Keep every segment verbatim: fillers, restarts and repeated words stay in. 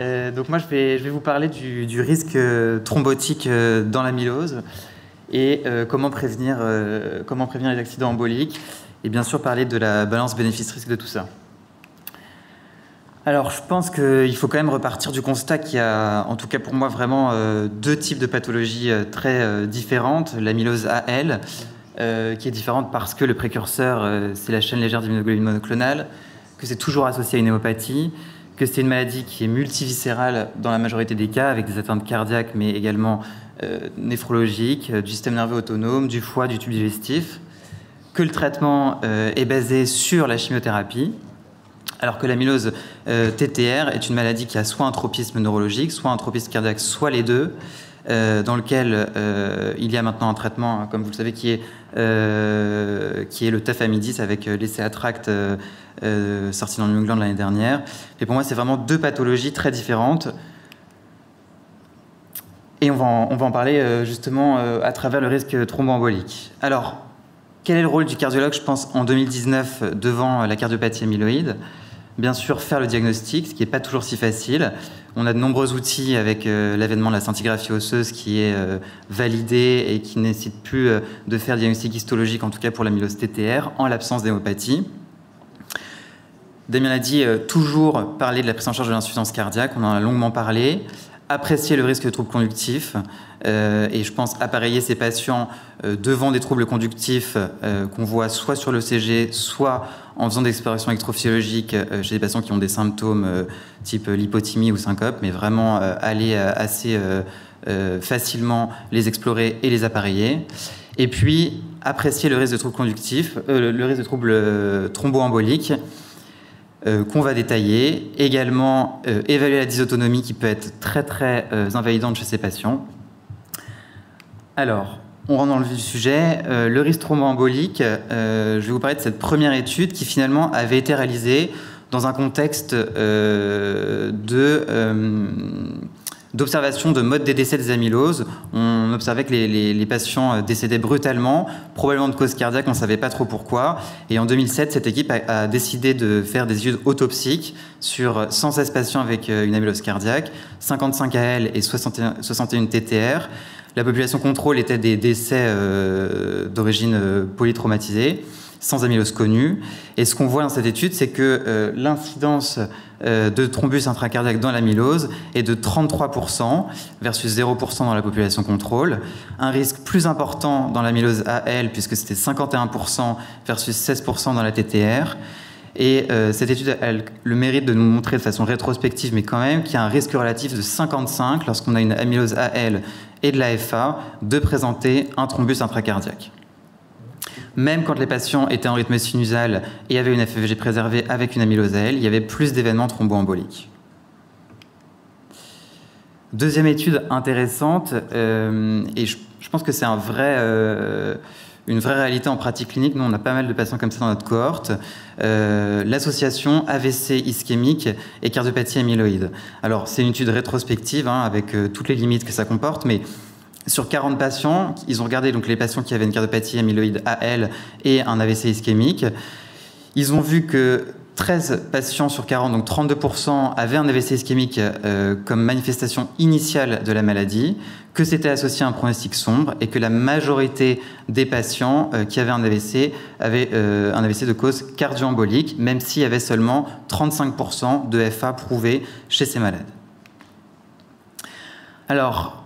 Euh, donc moi je vais, je vais vous parler du, du risque euh, thrombotique euh, dans l'amylose et euh, comment, prévenir, euh, comment prévenir les accidents emboliques et bien sûr parler de la balance bénéfice-risque de tout ça. Alors je pense qu'il faut quand même repartir du constat qu'il y a, en tout cas pour moi, vraiment euh, deux types de pathologies euh, très euh, différentes. L'amylose A L euh, qui est différente parce que le précurseur euh, c'est la chaîne légère d'immunoglobuline monoclonale, que c'est toujours associé à une hémopathie, que c'est une maladie qui est multiviscérale dans la majorité des cas, avec des atteintes cardiaques, mais également euh, néphrologiques, euh, du système nerveux autonome, du foie, du tube digestif, que le traitement euh, est basé sur la chimiothérapie, alors que l'amylose euh, T T R est une maladie qui a soit un tropisme neurologique, soit un tropisme cardiaque, soit les deux, euh, dans lequel euh, il y a maintenant un traitement, hein, comme vous le savez, qui est, euh, qui est le tafamidis avec euh, l'essai à tract euh, Euh, sorti dans le New England l'année dernière. Mais pour moi, c'est vraiment deux pathologies très différentes. Et on va en, on va en parler euh, justement euh, à travers le risque thromboembolique. Alors, quel est le rôle du cardiologue, je pense, en deux mille dix-neuf devant la cardiopathie amyloïde? Bien sûr, faire le diagnostic, ce qui n'est pas toujours si facile. On a de nombreux outils avec euh, l'avènement de la scintigraphie osseuse qui est euh, validée et qui ne nécessite plus euh, de faire diagnostic histologique, en tout cas pour l'amylose T T R, en l'absence d'hémopathie. Damien l'a dit, euh, toujours parler de la prise en charge de l'insuffisance cardiaque, on en a longuement parlé, apprécier le risque de troubles conductifs, euh, et je pense appareiller ces patients euh, devant des troubles conductifs euh, qu'on voit soit sur l'E C G, soit en faisant des explorations électrophysiologiques euh, chez des patients qui ont des symptômes euh, type lipothymie ou syncope, mais vraiment euh, aller euh, assez euh, euh, facilement les explorer et les appareiller. Et puis, apprécier le risque de troubles conductifs, euh, le risque de troubles euh, thromboemboliques, qu'on va détailler, également euh, évaluer la dysautonomie qui peut être très très euh, invalidante chez ces patients. Alors, on rentre dans le vif du sujet, euh, le risque thromboembolique, euh, je vais vous parler de cette première étude qui finalement avait été réalisée dans un contexte euh, de... Euh, d'observation de mode des décès des amyloses. On observait que les, les, les patients décédaient brutalement, probablement de cause cardiaque, on ne savait pas trop pourquoi. Et en deux mille sept, cette équipe a, a décidé de faire des études autopsiques sur cent seize patients avec une amylose cardiaque, cinquante-cinq A L et soixante et un T T R. La population contrôle était des décès euh, d'origine euh, polytraumatisée, sans amylose connue. Et ce qu'on voit dans cette étude, c'est que euh, l'incidence euh, de thrombus intracardiaque dans l'amylose est de trente-trois pour cent versus zéro pour cent dans la population contrôle. Un risque plus important dans l'amylose A L, puisque c'était cinquante et un pour cent versus seize pour cent dans la T T R. Et euh, cette étude a le mérite de nous montrer de façon rétrospective, mais quand même, qu'il y a un risque relatif de cinquante-cinq lorsqu'on a une amylose A L et de la F A de présenter un thrombus intracardiaque. Même quand les patients étaient en rythme sinusal et avaient une F E V G préservée avec une amylose A L, il y avait plus d'événements thromboemboliques. Deuxième étude intéressante, euh, et je, je pense que c'est un vrai... Euh, une vraie réalité en pratique clinique. Nous, on a pas mal de patients comme ça dans notre cohorte. Euh, L'association A V C ischémique et cardiopathie amyloïde. Alors, c'est une étude rétrospective, hein, avec euh, toutes les limites que ça comporte, mais sur quarante patients, ils ont regardé donc les patients qui avaient une cardiopathie amyloïde A L et un A V C ischémique. Ils ont vu que treize patients sur quarante, donc trente-deux pour cent, avaient un A V C ischémique euh, comme manifestation initiale de la maladie, que c'était associé à un pronostic sombre et que la majorité des patients euh, qui avaient un A V C avaient euh, un A V C de cause cardioembolique, même s'il y avait seulement trente-cinq pour cent de F A prouvés chez ces malades. Alors,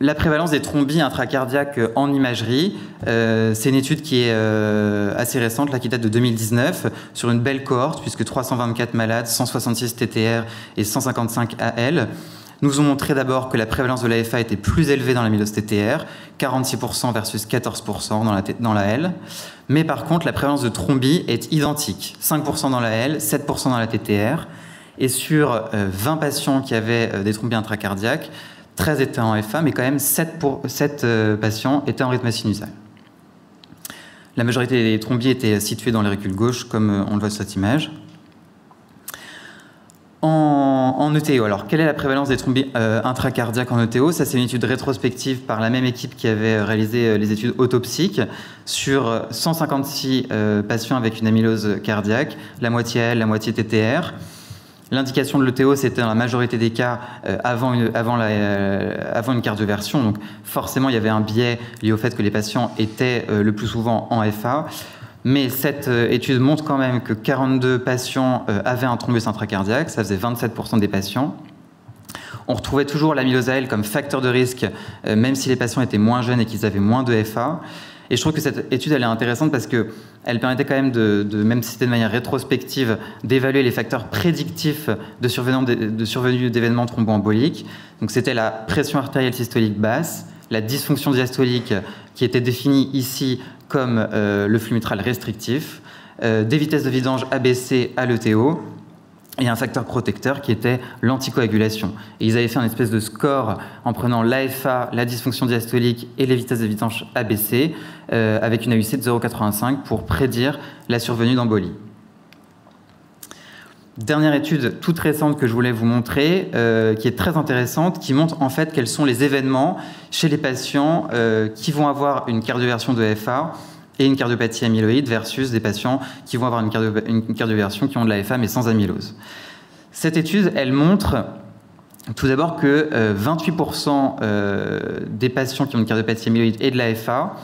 la prévalence des thrombies intracardiaques en imagerie, euh, c'est une étude qui est euh, assez récente, là, qui date de deux mille dix-neuf, sur une belle cohorte, puisque trois cent vingt-quatre malades, cent soixante-six T T R et cent cinquante-cinq A L, nous ont montré d'abord que la prévalence de la F A était plus élevée dans l'amylose T T R, quarante-six pour cent versus quatorze pour cent dans la, dans la A L, mais par contre, la prévalence de thrombie est identique, cinq pour cent dans la A L, sept pour cent dans la T T R, et sur euh, vingt patients qui avaient euh, des thrombies intracardiaques, treize étaient en F A, mais quand même sept, pour, sept euh, patients étaient en rythme sinusal. La majorité des thrombies étaient situées dans l'auricule gauche, comme euh, on le voit sur cette image. En, en E T O, alors, quelle est la prévalence des thrombies euh, intracardiaques en E T O? Ça, c'est une étude rétrospective par la même équipe qui avait réalisé euh, les études autopsiques sur cent cinquante-six euh, patients avec une amylose cardiaque, la moitié A L, la moitié T T R. L'indication de l'E T O, c'était dans la majorité des cas euh, avant, une, avant, la, euh, avant une cardioversion. Donc forcément, il y avait un biais lié au fait que les patients étaient euh, le plus souvent en F A. Mais cette euh, étude montre quand même que quarante-deux patients euh, avaient un thrombus intracardiaque. Ça faisait vingt-sept pour cent des patients. On retrouvait toujours l'amylose A L comme facteur de risque, euh, même si les patients étaient moins jeunes et qu'ils avaient moins de F A. Et je trouve que cette étude, elle est intéressante parce qu'elle permettait quand même, de, de, même si c'était de manière rétrospective, d'évaluer les facteurs prédictifs de survenue d'événements thromboemboliques. Donc c'était la pression artérielle systolique basse, la dysfonction diastolique qui était définie ici comme euh, le flux mitral restrictif, euh, des vitesses de vidange abaissées à l'E T O, et un facteur protecteur qui était l'anticoagulation. Et ils avaient fait une espèce de score en prenant l'A F A, la dysfonction diastolique et les vitesses de vidange abaissées euh, avec une A U C de zéro virgule quatre-vingt-cinq pour prédire la survenue d'embolie. Dernière étude toute récente que je voulais vous montrer, euh, qui est très intéressante, qui montre en fait quels sont les événements chez les patients euh, qui vont avoir une cardioversion de F A et une cardiopathie amyloïde versus des patients qui vont avoir une, cardio, une cardioversion qui ont de la F A mais sans amylose. Cette étude, elle montre tout d'abord que euh, vingt-huit pour cent euh, des patients qui ont une cardiopathie amyloïde et de la F A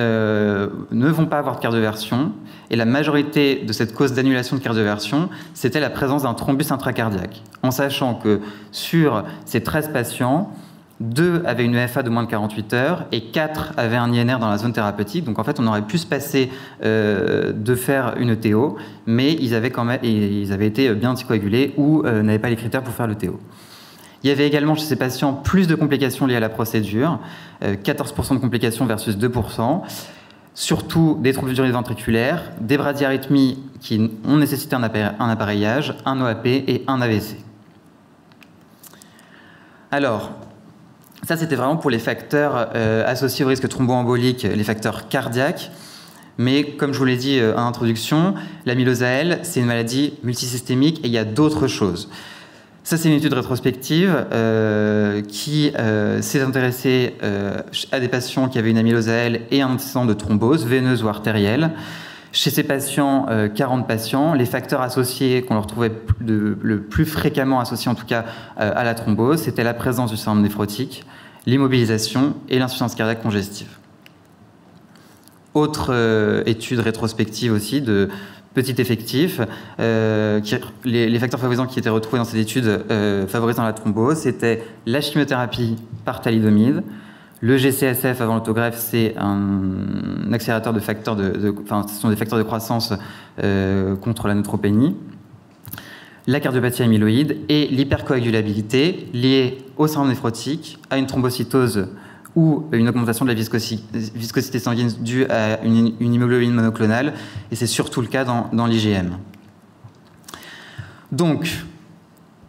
euh, ne vont pas avoir de cardioversion, et la majorité de cette cause d'annulation de cardioversion, c'était la présence d'un thrombus intracardiaque, en sachant que sur ces treize patients, deux avaient une F A de moins de quarante-huit heures et quatre avaient un I N R dans la zone thérapeutique. Donc en fait, on aurait pu se passer euh, de faire une E T O, mais ils avaient, quand même, ils avaient été bien anticoagulés ou euh, n'avaient pas les critères pour faire l'E T O. Il y avait également chez ces patients plus de complications liées à la procédure, euh, quatorze pour cent de complications versus deux pour cent, surtout des troubles ventriculaires, des bradyarrhythmies qui ont nécessité un appareillage, un O A P et un A V C. Alors, ça, c'était vraiment pour les facteurs euh, associés au risque thromboembolique, les facteurs cardiaques. Mais comme je vous l'ai dit euh, en introduction, l'amylose A L, c'est une maladie multisystémique et il y a d'autres choses. Ça, c'est une étude rétrospective euh, qui euh, s'est intéressée euh, à des patients qui avaient une amylose A L et un antécédent de thrombose, veineuse ou artérielle. Chez ces patients, euh, quarante patients, les facteurs associés qu'on leur trouvait de, le plus fréquemment associés en tout cas euh, à la thrombose, c'était la présence du syndrome néphrotique, l'immobilisation et l'insuffisance cardiaque congestive. Autre euh, étude rétrospective aussi de petit effectif, euh, qui, les, les facteurs favorisants qui étaient retrouvés dans cette étude euh, favorisant la thrombose, c'était la chimiothérapie par thalidomide. Le G C S F avant l'autogreffe, c'est un accélérateur de facteurs de, de, enfin, ce sont des facteurs de croissance euh, contre la neutropénie, la cardiopathie amyloïde et l'hypercoagulabilité liée au syndrome néphrotique, à une thrombocytose ou une augmentation de la viscosité sanguine due à une, une hémoglobine monoclonale, et c'est surtout le cas dans, dans l'I G M. Donc,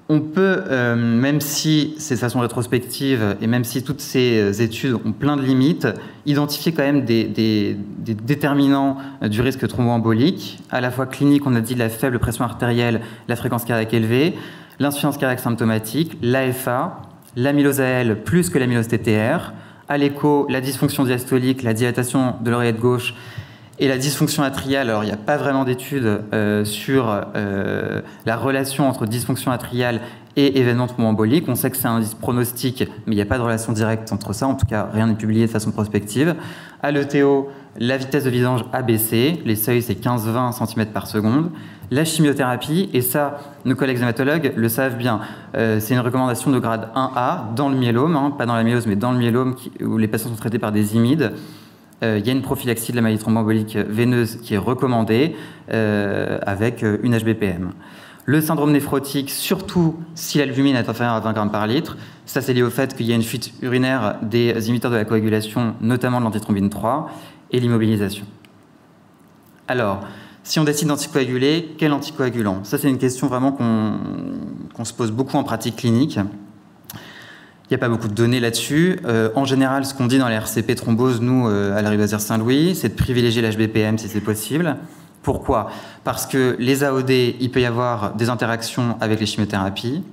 on peut, euh, même si ces façons rétrospectives et même si toutes ces études ont plein de limites, identifier quand même des, des, des déterminants du risque thromboembolique, à la fois clinique, on a dit la faible pression artérielle, la fréquence cardiaque élevée, l'insuffisance cardiaque symptomatique, l'A F A, l'amylose A L plus que l'amylose T T R, à l'écho, la dysfonction diastolique, la dilatation de l'oreillette gauche, et la dysfonction atriale. Alors il n'y a pas vraiment d'études euh, sur euh, la relation entre dysfonction atriale et événement thromboembolique. On sait que c'est un indice pronostique, mais il n'y a pas de relation directe entre ça. En tout cas, rien n'est publié de façon prospective. À l'E T O, la vitesse de vidange a baissé. Les seuils, c'est quinze à vingt centimètres par seconde. La chimiothérapie, et ça, nos collègues hématologues le savent bien, euh, c'est une recommandation de grade un A dans le myélome, hein, pas dans la myélose, mais dans le myélome qui, où les patients sont traités par des imides. Euh, il y a une prophylaxie de la maladie thromboembolique veineuse qui est recommandée euh, avec une H B P M. Le syndrome néphrotique, surtout si l'albumine est inférieure à vingt grammes par litre, ça c'est lié au fait qu'il y a une fuite urinaire des inhibiteurs de la coagulation, notamment de l'antithrombine trois, et l'immobilisation. Alors, si on décide d'anticoaguler, quel anticoagulant? Ça c'est une question vraiment qu'on qu'on se pose beaucoup en pratique clinique. Il n'y a pas beaucoup de données là-dessus. Euh, en général, ce qu'on dit dans les R C P thrombose, nous, euh, à la Rivaroxaban Saint-Louis, c'est de privilégier l'H B P M si c'est possible. Pourquoi? Parce que les A O D, il peut y avoir des interactions avec les chimiothérapies.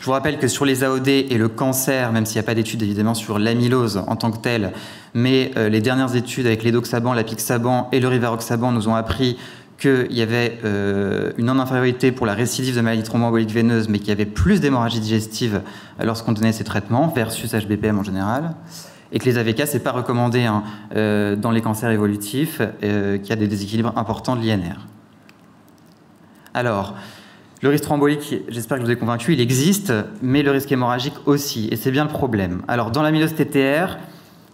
Je vous rappelle que sur les A O D et le cancer, même s'il n'y a pas d'études évidemment sur l'amylose en tant que telle, mais euh, les dernières études avec l'Edoxaban, l'Apixaban et le Rivaroxaban nous ont appris qu'il y avait euh, une non-infériorité pour la récidive de maladie thromboembolique veineuse, mais qu'il y avait plus d'hémorragie digestive lorsqu'on donnait ces traitements, versus H B P M en général, et que les A V K, ce n'est pas recommandé hein, euh, dans les cancers évolutifs, euh, qu'il y a des déséquilibres importants de l'I N R. Alors, le risque thromboembolique, j'espère que je vous ai convaincu, il existe, mais le risque hémorragique aussi, et c'est bien le problème. Alors, dans l'amylose T T R,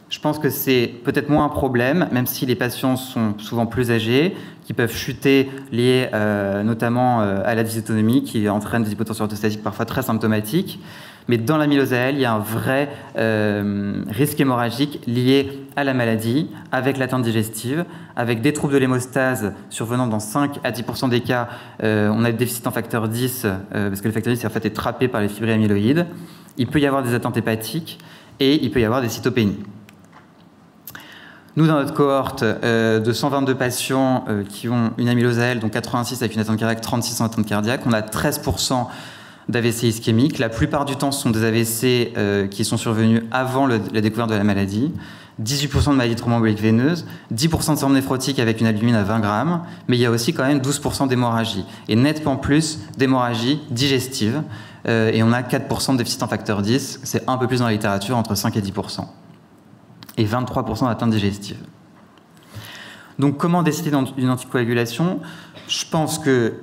je pense que c'est peut-être moins un problème, même si les patients sont souvent plus âgés, qui peuvent chuter liés euh, notamment euh, à la dysautonomie, qui entraîne des hypotensions orthostatiques parfois très symptomatiques. Mais dans l'amylose A L, il y a un vrai euh, risque hémorragique lié à la maladie, avec l'atteinte digestive, avec des troubles de l'hémostase survenant dans cinq à dix pour cent des cas. Euh, on a des déficits en facteur dix, euh, parce que le facteur dix en fait, est trappé par les fibrilles amyloïdes. Il peut y avoir des atteintes hépatiques et il peut y avoir des cytopénies. Nous, dans notre cohorte euh, de cent vingt-deux patients euh, qui ont une amylose A L, donc quatre-vingt-six avec une atteinte cardiaque, trente-six sans atteinte cardiaque, on a treize pour cent d'A V C ischémique. La plupart du temps, ce sont des A V C euh, qui sont survenus avant le, la découverte de la maladie. dix-huit pour cent de maladies thromboemboliques veineuses, dix pour cent de syndrome néphrotique avec une albumine à vingt grammes, mais il y a aussi quand même douze pour cent d'hémorragie, et nettement plus d'hémorragie digestive. Euh, et on a quatre pour cent de déficit en facteur dix, c'est un peu plus dans la littérature, entre cinq et dix pour cent. Et vingt-trois pour cent d'atteinte digestive. Donc comment décider d'une anticoagulation? Je pense que,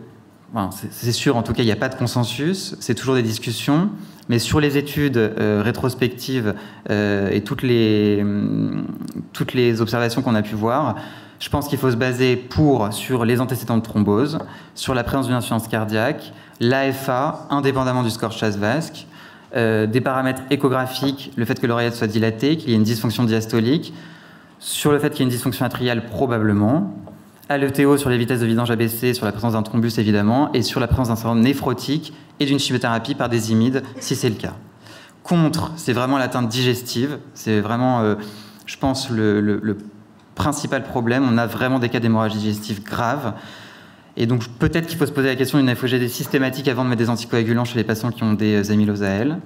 bon, c'est sûr, en tout cas, il n'y a pas de consensus, c'est toujours des discussions, mais sur les études euh, rétrospectives euh, et toutes les, toutes les observations qu'on a pu voir, je pense qu'il faut se baser pour, sur les antécédents de thrombose, sur la présence d'une insuffisance cardiaque, l'A F A, indépendamment du score C H A deux D S deux-VASc, Euh, des paramètres échographiques, le fait que l'oreillette soit dilatée, qu'il y ait une dysfonction diastolique, sur le fait qu'il y ait une dysfonction atriale probablement, à l'E T O sur les vitesses de vidange abaissées, sur la présence d'un thrombus évidemment, et sur la présence d'un syndrome néphrotique et d'une chimiothérapie par des imides si c'est le cas. Contre, c'est vraiment l'atteinte digestive, c'est vraiment, euh, je pense, le, le, le principal problème. On a vraiment des cas d'hémorragie digestive grave. Et donc, peut-être qu'il faut se poser la question d'une F O G D systématique avant de mettre des anticoagulants chez les patients qui ont des amyloses A L.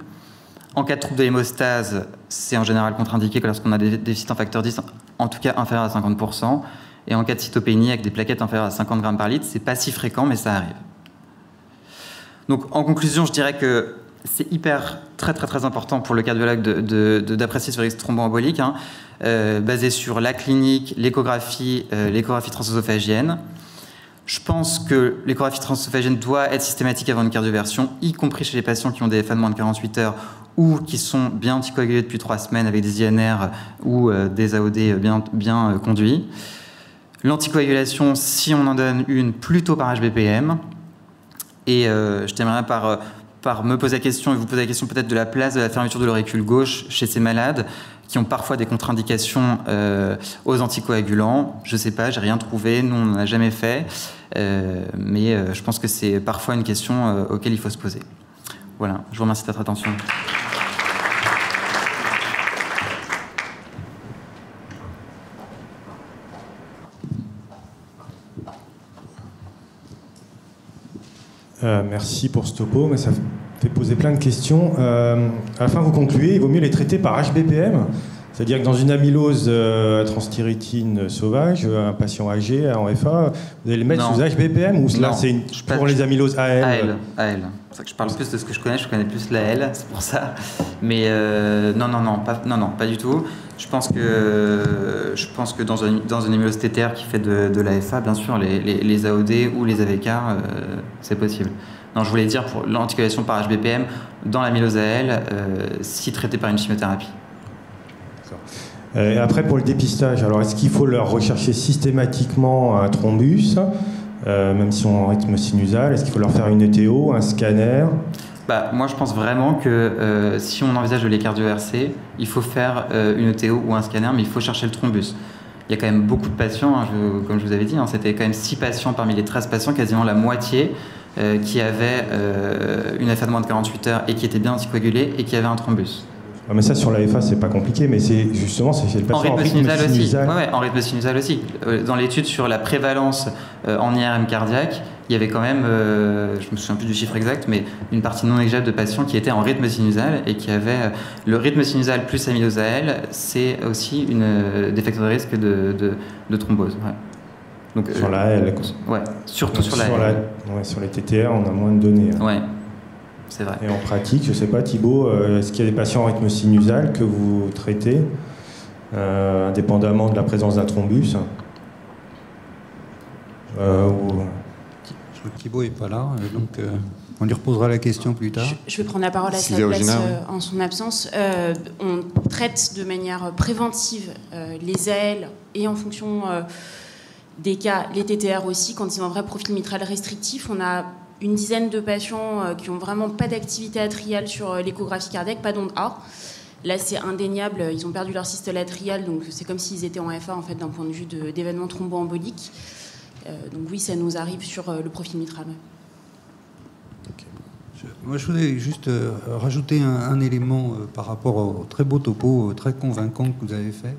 En cas de trouble de l'hémostase, c'est en général contre-indiqué que lorsqu'on a des déficits en facteur dix, en tout cas inférieurs à cinquante pour cent. Et en cas de cytopénie avec des plaquettes inférieures à cinquante grammes par litre, c'est pas si fréquent, mais ça arrive. Donc, en conclusion, je dirais que c'est hyper, très, très, très important pour le cardiologue d'apprécier ce risque thromboembolique, hein, euh, basé sur la clinique, l'échographie, euh, l'échographie transœsophagienne. Je pense que l'échographie transœsophagienne doit être systématique avant une cardioversion, y compris chez les patients qui ont des F A de moins de quarante-huit heures ou qui sont bien anticoagulés depuis trois semaines avec des I N R ou des A O D bien, bien conduits. L'anticoagulation, si on en donne une, plutôt par H B P M. Et euh, je terminerai par, par me poser la question et vous poser la question peut-être de la place de la fermeture de l'auricule gauche chez ces malades qui ont parfois des contre-indications euh, aux anticoagulants. Je ne sais pas, j'ai rien trouvé, nous on n'en a jamais fait, euh, mais euh, je pense que c'est parfois une question euh, auquel il faut se poser. Voilà, je vous remercie de votre attention. Euh, merci pour ce topo, mais ça fait poser plein de questions. Euh, à la fin, vous concluez, il vaut mieux les traiter par H B P M, c'est-à-dire que dans une amylose euh, transthyrétine sauvage, un patient âgé en F A, vous allez le mettre non. sous H B P M ou cela c'est une... pour les amyloses A L? A L, A L. C'est vrai que je parle plus de ce que je connais, je connais plus l'A L, c'est pour ça. Mais euh, non, non, non, pas, non, non, pas du tout. Je pense que je pense que dans une dans une amylose T T R qui fait de, de l'A F A, bien sûr, les, les, les A O D ou les A V K, euh, c'est possible. Non, je voulais dire pour l'anticoagulation par H B P M dans l'amylose A L, euh, si traitée par une chimiothérapie. Et après, pour le dépistage, alors est-ce qu'il faut leur rechercher systématiquement un thrombus, euh, même si on est en rythme sinusal? Est-ce qu'il faut leur faire une E T O, un scanner? Bah, moi, je pense vraiment que euh, si on envisage de l'écardio-R C, il faut faire euh, une E T O ou un scanner, mais il faut chercher le thrombus. Il y a quand même beaucoup de patients, hein, je, comme je vous avais dit, hein, c'était quand même six patients parmi les treize patients, quasiment la moitié, euh, qui avaient euh, une F A de moins de quarante-huit heures et qui étaient bien anticoagulés et qui avaient un thrombus. Ah, mais ça, sur la F A, c'est pas compliqué, mais c'est justement c'est le patient en rythme, en rythme sinusal, sinusal aussi. Sinusal. Ouais, ouais, en rythme sinusal aussi. Dans l'étude sur la prévalence euh, en I R M cardiaque, il y avait quand même, euh, je me souviens plus du chiffre exact, mais une partie non négligeable de patients qui étaient en rythme sinusal et qui avaient euh, le rythme sinusal plus amylose A L, c'est aussi une, euh, des facteurs de risque de, de, de thrombose. Ouais. Donc, sur euh, la A L. Ouais, surtout donc, sur, sur la A L. La, ouais, sur les T T R, on a moins de données. Hein. Ouais, c'est vrai. Et en pratique, je ne sais pas, Thibaut, euh, est-ce qu'il y a des patients en rythme sinusal que vous traitez, euh, indépendamment de la présence d'un thrombus euh, ou... Thibaut n'est pas là, donc euh, on lui reposera la question plus tard. Je, je vais prendre la parole à sa place euh, en son absence. Euh, on traite de manière préventive euh, les A L et en fonction euh, des cas, les T T R aussi. Quand ils ont un vrai profil mitral restrictif, on a une dizaine de patients euh, qui n'ont vraiment pas d'activité atriale sur euh, l'échographie cardiaque, pas d'onde A. Là, c'est indéniable, ils ont perdu leur systole atriale, donc c'est comme s'ils étaient en F A en fait, d'un point de vue d'événements thromboemboliques. Euh, donc oui, ça nous arrive sur euh, le profil mitral. Okay. Je, moi, je voulais juste euh, rajouter un, un élément euh, par rapport au très beau topo, euh, très convaincant que vous avez fait.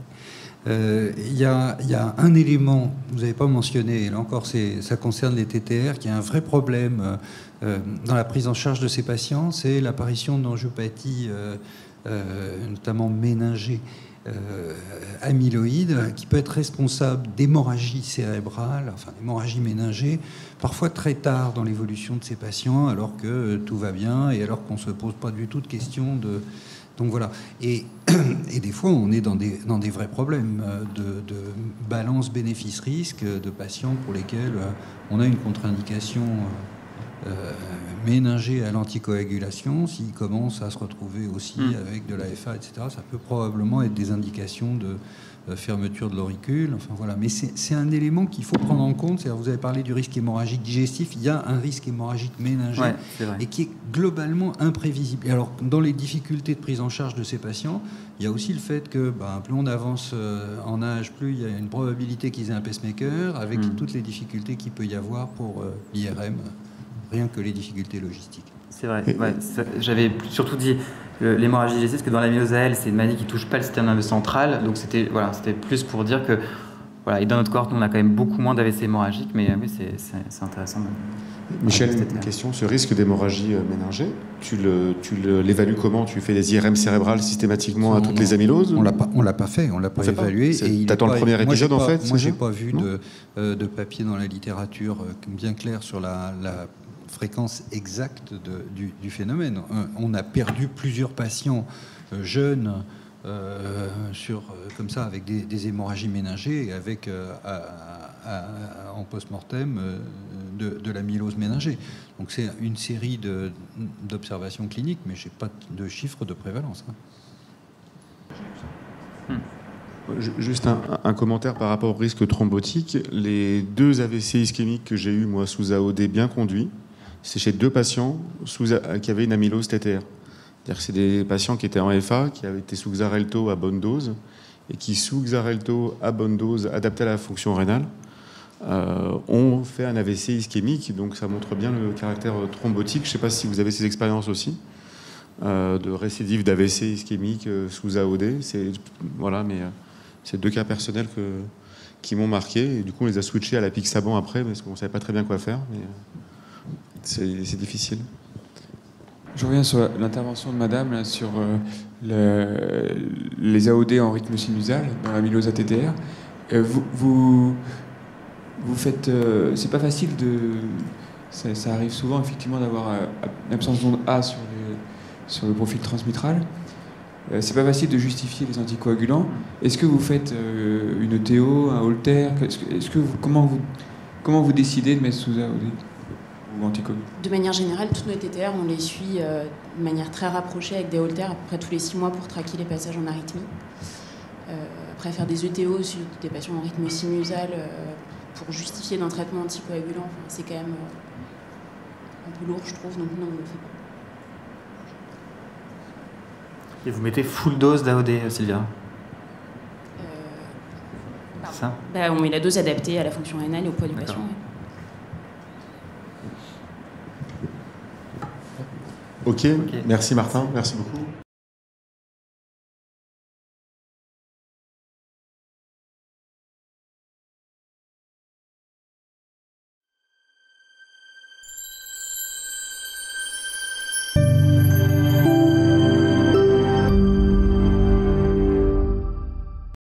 Il euh, y, y a un élément que vous n'avez pas mentionné, et là encore, ça concerne les T T R, qui est un vrai problème euh, dans la prise en charge de ces patients, c'est l'apparition d'angiopathies, euh, euh, notamment méningées, Euh, amyloïde, qui peut être responsable d'hémorragie cérébrale, enfin d'hémorragie méningée, parfois très tard dans l'évolution de ces patients, alors que euh, tout va bien et alors qu'on ne se pose pas du tout de questions de... Donc voilà. Et, et des fois, on est dans des, dans des vrais problèmes de, de balance bénéfice-risque de patients pour lesquels on a une contre-indication euh, méningé à l'anticoagulation, s'il commence à se retrouver aussi mmh. avec de l'A F A, et cetera, ça peut probablement être des indications de euh, fermeture de l'auricule. Enfin, voilà. Mais c'est un élément qu'il faut prendre en compte. Vous avez parlé du risque hémorragique digestif. Il y a un risque hémorragique méningé ouais, et qui est globalement imprévisible. Et alors, dans les difficultés de prise en charge de ces patients, il y a aussi le fait que ben, plus on avance euh, en âge, plus il y a une probabilité qu'ils aient un pacemaker, avec mmh. toutes les difficultés qu'il peut y avoir pour euh, l'I R M. Rien que les difficultés logistiques. C'est vrai. Ouais, j'avais surtout dit euh, l'hémorragie digestive, parce que dans l'amylose A L, c'est une maladie qui ne touche pas le système nerveux central. Donc c'était voilà, c'était plus pour dire que... Voilà, et dans notre cohorte, on a quand même beaucoup moins d'A V C hémorragique, mais euh, oui, c'est intéressant. De... Michel, ouais, une question. Ce risque d'hémorragie euh, méningée, tu l'évalues comment? Tu fais des I R M cérébrales systématiquement on, à toutes on, les amyloses? On ne l'a pas fait, on ne l'a pas évalué. Tu attends le premier épisode, moi, en fait? Moi, je n'ai pas vu de, euh, de papier dans la littérature euh, bien clair sur la... la fréquence exacte de, du, du phénomène. On a perdu plusieurs patients jeunes euh, sur, comme ça, avec des, des hémorragies méningées et avec, euh, à, à, en post-mortem euh, de, de l'amylose méningée. Donc c'est une série d'observations cliniques, mais je n'ai pas de chiffres de prévalence. Hein. Juste un, un commentaire par rapport au risque thrombotique. Les deux A V C ischémiques que j'ai eu moi, sous A O D bien conduits, c'est chez deux patients sous, qui avaient une amylose T T R. C'est-à-dire que c'est des patients qui étaient en F A, qui avaient été sous Xarelto à bonne dose, et qui, sous Xarelto à bonne dose, adaptés à la fonction rénale, euh, ont fait un A V C ischémique. Donc ça montre bien le caractère thrombotique. Je ne sais pas si vous avez ces expériences aussi, euh, de récidive d'A V C ischémique euh, sous A O D. C'est, voilà, mais euh, c'est deux cas personnels que, qui m'ont marqué. Et du coup, on les a switchés à la Pixaban après, parce qu'on ne savait pas très bien quoi faire. Mais... c'est difficile. Je reviens sur l'intervention de madame là, sur euh, le, les A O D en rythme sinusal dans l'amylose T T R. Euh, vous, vous, vous faites... Euh, c'est pas facile de... Ça, ça arrive souvent effectivement d'avoir euh, une absence d'onde A sur, les, sur le profil transmitral. Euh, c'est pas facile de justifier les anticoagulants. Est-ce que vous faites euh, une E T O, un Holter? Est-ce que vous, comment, vous, comment vous décidez de mettre sous A O D? De manière générale, toutes nos T T R, on les suit euh, de manière très rapprochée avec des holters, à peu près tous les six mois pour traquer les passages en arythmie. Euh, après, faire des E T O sur des patients en rythme sinusal euh, pour justifier d'un traitement anticoagulant, enfin, c'est quand même euh, un peu lourd, je trouve, donc non, on ne le fait pas. Et vous mettez full dose d'A O D, Sylvia? euh, C'est ça bah, on met la dose adaptée à la fonction rénale et au poids du patient. Ouais. Okay. OK, merci Martin, merci beaucoup.